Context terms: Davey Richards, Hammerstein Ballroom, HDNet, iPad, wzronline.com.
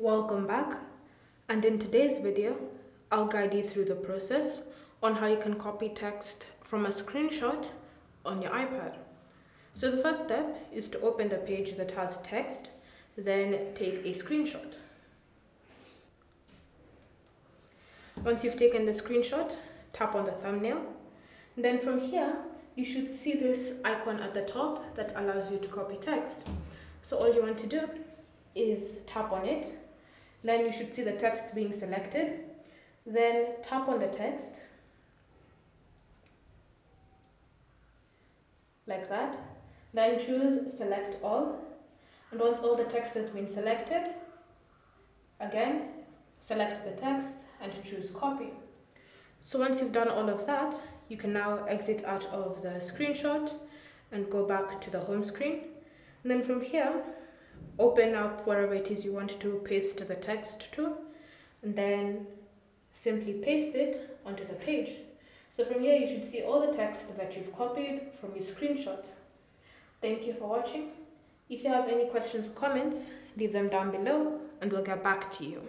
Welcome back, and in today's video I'll guide you through the process on how you can copy text from a screenshot on your iPad. So the first step is to open the page that has text, then take a screenshot. Once you've taken the screenshot, tap on the thumbnail. Then from here you should see this icon at the top that allows you to copy text. So all you want to do is tap on it. Then you should see the text being selected. Then tap on the text like that. Then choose select all, and once all the text has been selected, again select the text and choose copy. So once you've done all of that, you can now exit out of the screenshot and go back to the home screen. And then from here, open up wherever it is you want to paste the text to, and then simply paste it onto the page. So from here you should see all the text that you've copied from your screenshot. Thank you for watching. If you have any questions or comments, leave them down below and we'll get back to you.